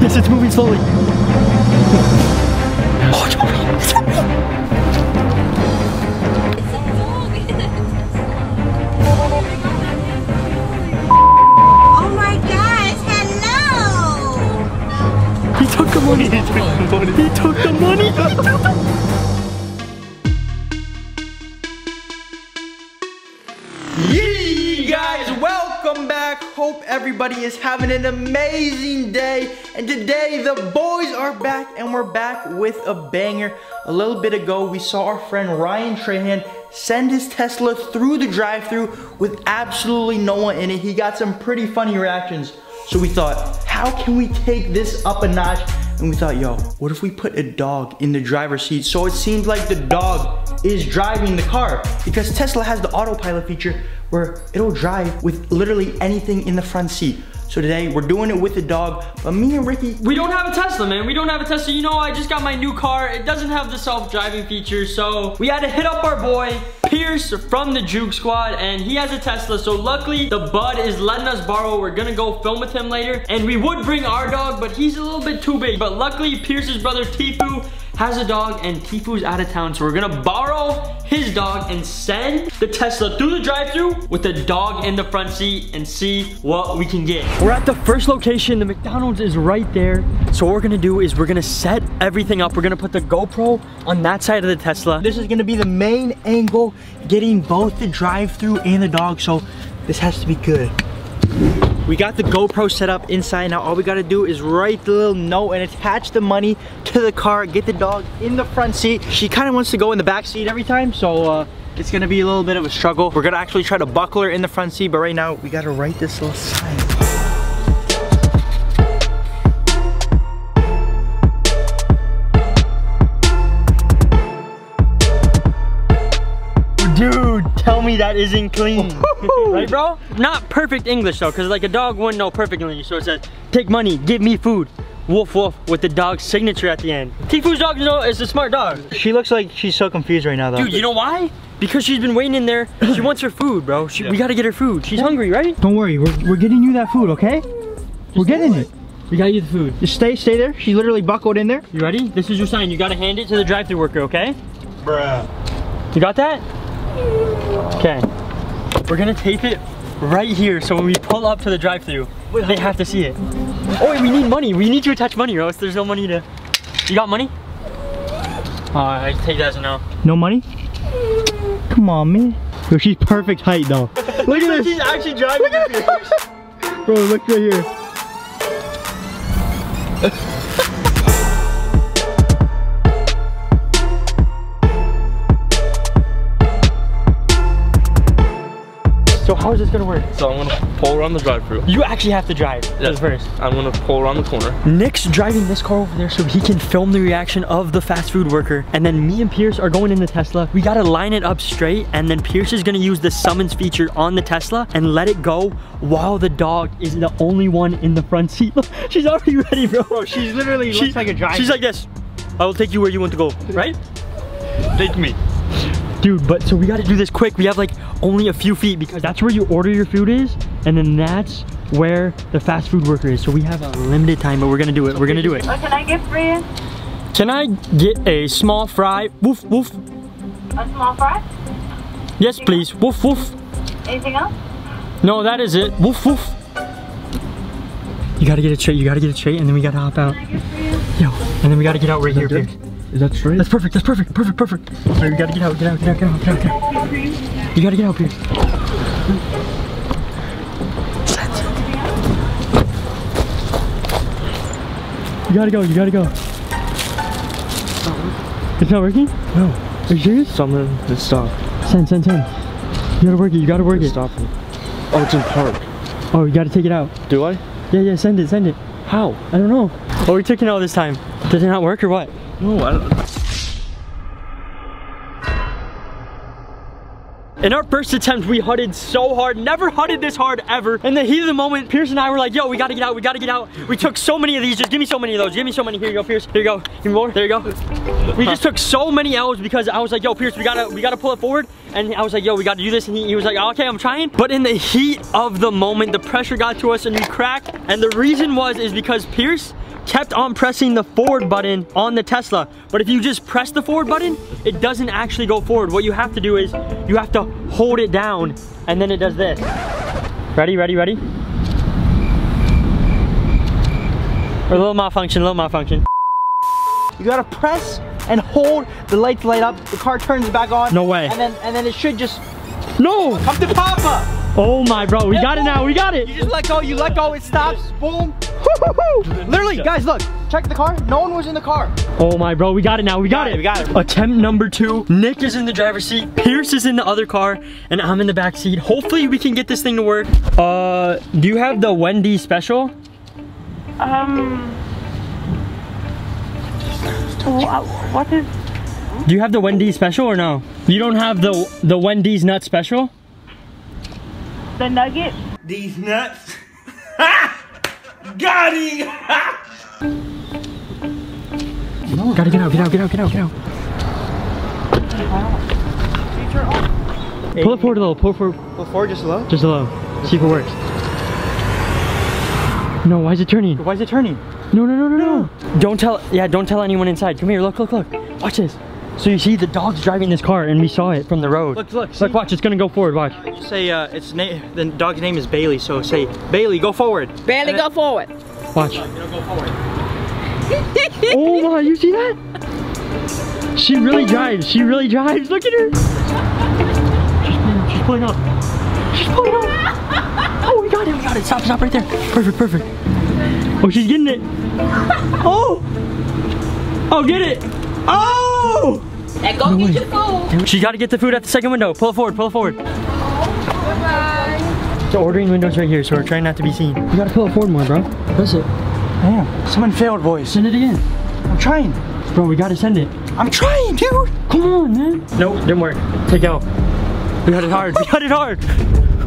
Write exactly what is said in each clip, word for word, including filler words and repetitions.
Yes, it's moving slowly. Oh, it's moving. It's oh my gosh, hello. He took the money. He took the money. He took the money. Took the money. Yee, guys, welcome. Welcome back. Hope everybody is having an amazing day. And today the boys are back and we're back with a banger. A little bit ago we saw our friend Ryan Trahan send his Tesla through the drive-thru with absolutely no one in it. He got some pretty funny reactions. So we thought, how can we take this up a notch? And we thought, yo, what if we put a dog in the driver's seat so it seems like the dog is driving the car? Because Tesla has the autopilot feature where it'll drive with literally anything in the front seat. So today we're doing it with a dog, but me and Ricky, we don't have a Tesla, man. We don't have a Tesla. You know, I just got my new car. It doesn't have the self-driving feature, so we had to hit up our boy Pierce from the Juke Squad, and he has a Tesla. So luckily the bud is letting us borrow. We're gonna go film with him later, and we would bring our dog, but he's a little bit too big. But luckily Pierce's brother Tfue has a dog, and Tfue's out of town, so we're gonna borrow his dog and send the Tesla through the drive-thru with the dog in the front seat and see what we can get. We're at the first location. The McDonald's is right there. So what we're gonna do is we're gonna set everything up. We're gonna put the GoPro on that side of the Tesla. This is gonna be the main angle, getting both the drive-thru and the dog, so this has to be good. We got the GoPro set up inside. Now all we gotta do is write the little note and attach the money to the car, get the dog in the front seat. She kinda wants to go in the back seat every time, so uh, it's gonna be a little bit of a struggle. We're gonna actually try to buckle her in the front seat, but right now we gotta write this little sign. Dude, tell me that isn't clean. Right, bro? Not perfect English though, because like a dog wouldn't know perfect English. So it says, take money, give me food. Woof woof, with the dog's signature at the end. Tfue's dog, you know, is a smart dog. She looks like she's so confused right now though. Dude, you know why? Because she's been waiting in there. She wants her food, bro. She, yeah. We gotta get her food. She's hungry, right? Don't worry, we're, we're getting you that food, okay? Just we're getting it. We gotta get the food. Just stay, stay there. She literally buckled in there. You ready? This is your sign. You gotta hand it to the drive-thru worker, okay? Bruh. You got that? Okay, we're gonna tape it right here so when we pull up to the drive-thru, they have to see it. Oh wait, we need money. We need to attach money, Rose. There's no money to... You got money? Alright, I take that as a no. No money? Come on, man. Yo, she's perfect height though. Look at this. She's actually driving the Bro, look right here. So how is this gonna work? So I'm gonna pull around the drive-thru. You actually have to drive yes. first. I'm gonna pull around the corner. Nick's driving this car over there so he can film the reaction of the fast food worker. And then me and Pierce are going in the Tesla. We gotta line it up straight, and then Pierce is gonna use the summons feature on the Tesla and let it go while the dog is the only one in the front seat. Look, she's already ready, bro. Bro, she's literally she, looks like a driver. She's like this. I will take you where you want to go, right? Take me. Dude, but so we gotta do this quick. We have like only a few feet because that's where you order your food is, and then that's where the fast food worker is. So we have a limited time, but we're gonna do it. We're gonna do it. What can I get for you? Can I get a small fry? Woof, woof. A small fry? Yes, anything please. Else? Woof, woof. Anything else? No, that is it. Woof, woof. You gotta get it straight. You gotta get it straight, and then we gotta hop out. What can I get for you? Yo, and then we gotta get out right here, babe. Is that straight? That's perfect, that's perfect, perfect, perfect. All right, we gotta get out, get out, get out, get out, get out, get out. You gotta get out, Pierce. You gotta go, you gotta go. It's not working? No. Are you serious? Something, it's stopped. Send, send, send. You gotta work it, you gotta work it. It's stopping. Oh, it's in park. Oh, you gotta take it out. Do I? Yeah, yeah, send it, send it. How? I don't know. Oh, we took it out this time. Does it not work or what? No, I don't know. In our first attempt, we H U D-ed so hard. Never H U D-ed this hard ever. In the heat of the moment, Pierce and I were like, yo, we gotta get out, we gotta get out. We took so many of these. Just give me so many of those. Give me so many. Here you go, Pierce. Here you go. Give me more. There you go. We just took so many L's because I was like, yo, Pierce, we gotta we gotta pull it forward. And I was like, yo, we gotta do this. And he, he was like, okay, I'm trying. But in the heat of the moment, the pressure got to us and we cracked. And the reason was is because Pierce kept on pressing the forward button on the Tesla, but if you just press the forward button, it doesn't actually go forward. What you have to do is you have to hold it down, and then it does this. Ready, ready, ready? Or a little malfunction, a little malfunction. You gotta press and hold, the lights light up, the car turns back on. No way. And then, and then it should just... No! Come to Papa! Oh my, bro, we got it now, we got it! You just let go, you let go, it stops, boom! Literally, guys, look, check the car, no one was in the car. Oh my, bro, we got it now, we got it! We got it. Attempt number two, Nick is in the driver's seat, Pierce is in the other car, and I'm in the back seat. Hopefully we can get this thing to work. Uh, do you have the Wendy's special? Um... What is... Do you have the Wendy's special or no? You don't have the, the Wendy's nut special? The nugget? These nuts? Got him! No, gotta get out, get out, get out, get out, get out. Pull it forward a little, pull it forward. Pull forward just a little? Just a little. See if it works. No, why is it turning? Why is it turning? No, no, no, no, no. no. Don't tell, yeah, don't tell anyone inside. Come here, look, look, look. Watch this. So you see the dog's driving this car and we saw it from the road. Look, look. See? Look, watch, it's gonna go forward, watch. Just say, uh, it's na the dog's name is Bailey, so say, Bailey, go forward. Bailey, go forward. Watch. It'll go forward. Oh my, you see that? She really drives, she really drives. Look at her. She's, she's pulling up. She's pulling up. Oh, we got it, we got it. Stop, stop right there. Perfect, perfect. Oh, she's getting it. Oh. Oh, get it. Oh. And go no get way. your food. She got to get the food at the second window. Pull it forward, pull it forward. Oh, the ordering window's right here, so we're trying not to be seen. You got to pull it forward more, bro. That's it. Damn, someone failed, boys. Send it again. I'm trying. Bro, we got to send it. I'm trying, dude. Come on, man. Nope, didn't work. Take out. We got it hard. We got it hard.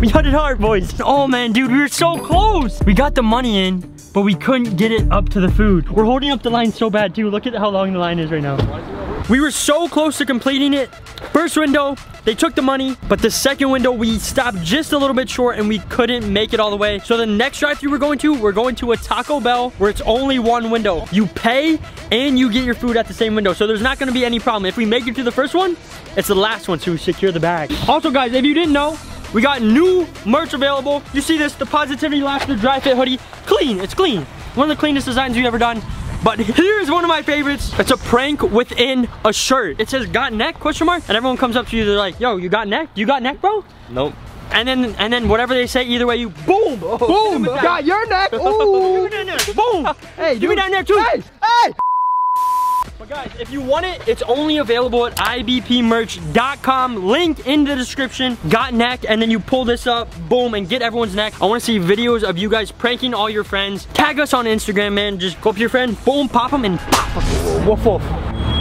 We got it hard, boys. Oh, man, dude, we were so close. We got the money in, but we couldn't get it up to the food. We're holding up the line so bad, too. Look at how long the line is right now. We were so close to completing it. First window, they took the money, but the second window, we stopped just a little bit short and we couldn't make it all the way. So the next drive-thru we're going to, we're going to a Taco Bell where it's only one window. You pay and you get your food at the same window. So there's not gonna be any problem. If we make it to the first one, it's the last one, so we secure the bag. Also, guys, if you didn't know, we got new merch available. You see this, the Positivity Laughter Dry Fit hoodie. Clean, it's clean. One of the cleanest designs we've ever done. But here's one of my favorites. It's a prank within a shirt. It says, got neck, question mark? And everyone comes up to you, they're like, yo, you got neck? You got neck, bro? Nope. And then, and then whatever they say, either way, you boom, oh, boom, got your neck, ooh. Boom, hey, give me that neck too. Hey, hey. But guys, if you want it, it's only available at i b p merch dot com. Link in the description. Got neck, and then you pull this up, boom, and get everyone's neck. I want to see videos of you guys pranking all your friends. Tag us on Instagram, man. Just go up to your friend, boom, pop them, and pop them. Woof woof.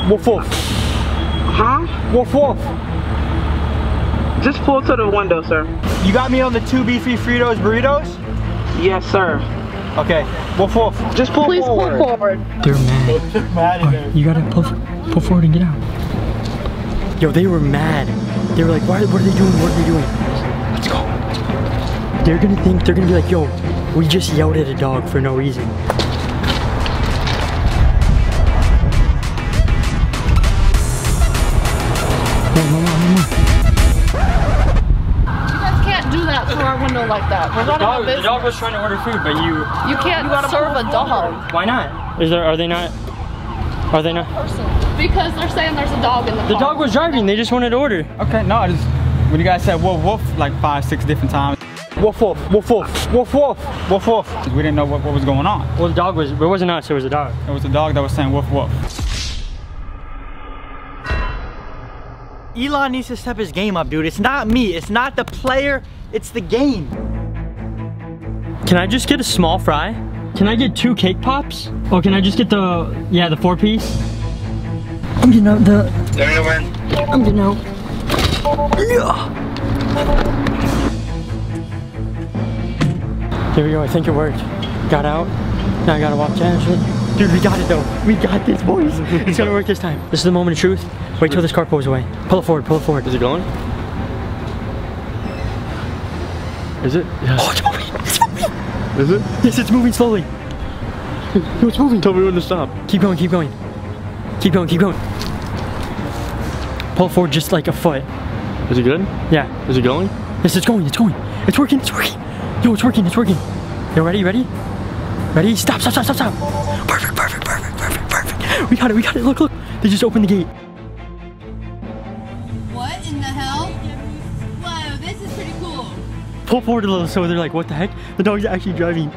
Woof woof. Huh? Woof woof. Just pull to the window, sir. You got me on the two beefy Fritos burritos? Yes, sir. Okay, pull forward. Just pull Please forward. Please pull forward. They're mad. They're mad in there. You gotta pull, pull forward and get out. Yo, they were mad. They were like, why, what are they doing? What are they doing? Let's go. Let's go. They're gonna think, they're gonna be like, yo, we just yelled at a dog for no reason. Like that. We're the, dog, the dog was trying to order food, but you you can't you serve a dog. Why not? Is there? Are they not? Are they not? Person. Because they're saying there's a dog in the. The car. dog was driving. They just wanted to order. Okay, no, I just when you guys said woof woof like five, six different times. Woof woof woof woof woof woof woof woof. We didn't know what, what was going on. Well, the dog was. It wasn't us. It was a dog. It was a dog that was saying woof woof. Elon needs to step his game up, dude. It's not me. It's not the player. It's the game. Can I just get a small fry? Can I get two cake pops? Or can I just get the, yeah, the four piece? I'm getting out the... There you went. I'm getting out. Yeah. There we go, I think it worked. Got out, now I gotta watch that shit. Dude, we got it though. We got this, boys. It's gonna work this time. This is the moment of truth. Wait till this car pulls away. Pull it forward, pull it forward. Is it going? Is it? Yeah. Oh, it's moving! It's moving! Is it? Yes, it's moving slowly. He was moving. Tell me when to stop. Keep going, keep going. Keep going, keep going. Pull forward just like a foot. Is it good? Yeah. Is it going? Yes, it's going, it's going. It's working, it's working. Yo, it's working, it's working. Yo, ready, ready? Ready? Stop, stop, stop, stop, stop. Perfect, perfect, perfect, perfect, perfect. We got it, we got it. Look, look. They just opened the gate. What in the hell? Wow, this is pretty cool. Pull forward a little so they're like, what the heck? The dog's actually driving.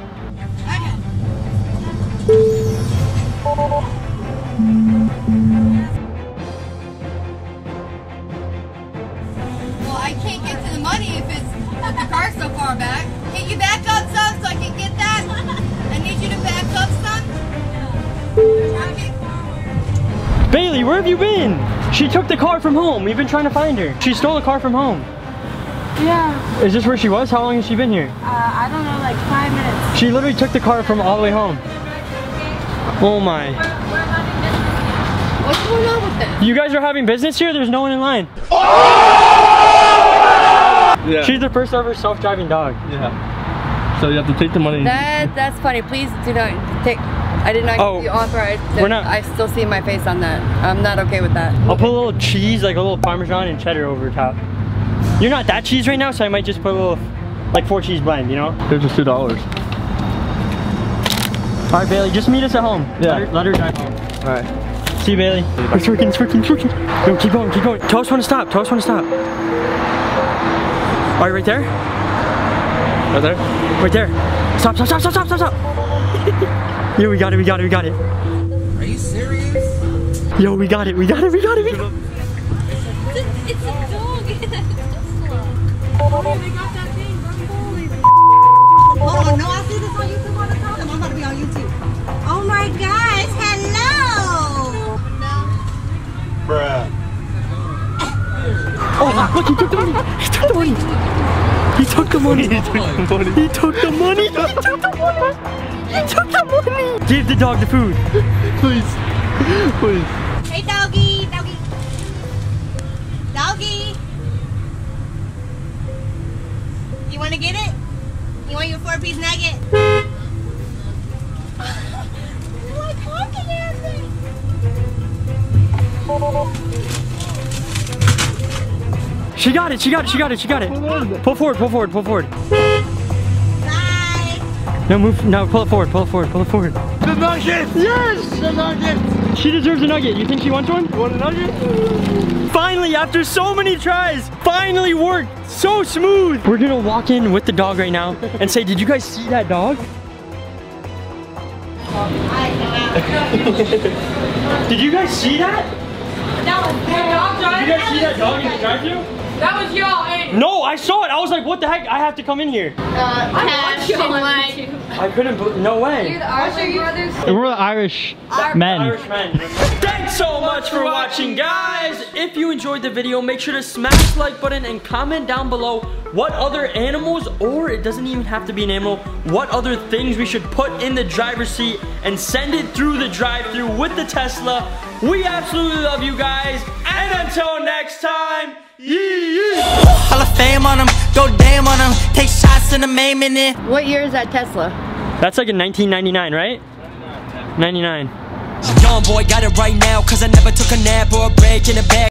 Bailey, where have you been? She took the car from home. We've been trying to find her. She stole the car from home. Yeah. Is this where she was? How long has she been here? Uh, I don't know, like five minutes. She literally took the car from all the way home. Oh my. We're, we're having business. What's going on with this? You guys are having business here? There's no one in line. Oh! Yeah. She's the first ever self-driving dog. Yeah. So you have to take the money. That, that's funny. Please do not take... I did not oh, give you authorized. We're not, I still see my face on that. I'm not okay with that. I'll put a little cheese, like a little Parmesan and cheddar over top. You're not that cheese right now, so I might just put a little, like four cheese blend, you know? There's just two dollars. All right, Bailey, just meet us at home. Yeah. Let her, let her drive home. All right. See you, Bailey. It's working, it's working, it's working. Yo, keep going, keep going. Tell us when to stop, tell us when to stop. All right, right there? Right there? Right there. Stop, stop, stop, stop, stop, stop, stop. Yo, we got it, we got it, we got it. Are you serious? Yo, we got it, we got it, we got it, we got it. It's a, it's a dog. It's a Tesla. They got that thing, bro. Holy hold on, no, I see this on YouTube all the time. I'm about to be on YouTube. Oh my gosh, hello. No. Bruh. Oh, look, he took the money. He took the money. He took the money. He took the money. He took the money. He took the money. He took the money! Give the dog the food. Please. Please. Hey doggy, doggy. Doggy. You wanna get it? You want your four piece nugget? You're like honking at me. She got it, she got it, she got it, she got it. Pull forward, pull forward, pull forward. No, move, no, pull it forward, pull it forward, pull it forward. The nugget! Yes! The nugget! She deserves a nugget. You think she wants one? You want a nugget? Finally, after so many tries, finally worked. So smooth. We're gonna walk in with the dog right now and say, did you guys see that dog? Did you guys see that? That was y'all driving. Did you guys see that dog in the drive-thru? That was y'all, ain't it? No, I saw it. I was like, what the heck? I have to come in here. Uh, I watched I couldn't believe, no way. You're the Irish brothers. We're the Irish men. Irish men. Thanks so much for watching, guys. If you enjoyed the video, make sure to smash the like button and comment down below what other animals, or it doesn't even have to be an animal, what other things we should put in the driver's seat and send it through the drive-thru with the Tesla. We absolutely love you guys. And until next time, yeah. Hall of Fame on them, go damn on them, take shots in the main minute. What year is that Tesla? That's like in nineteen ninety-nine, right? ninety-nine. ninety-nine. Young boy got it right now, cause I never took a nap or a break in the back.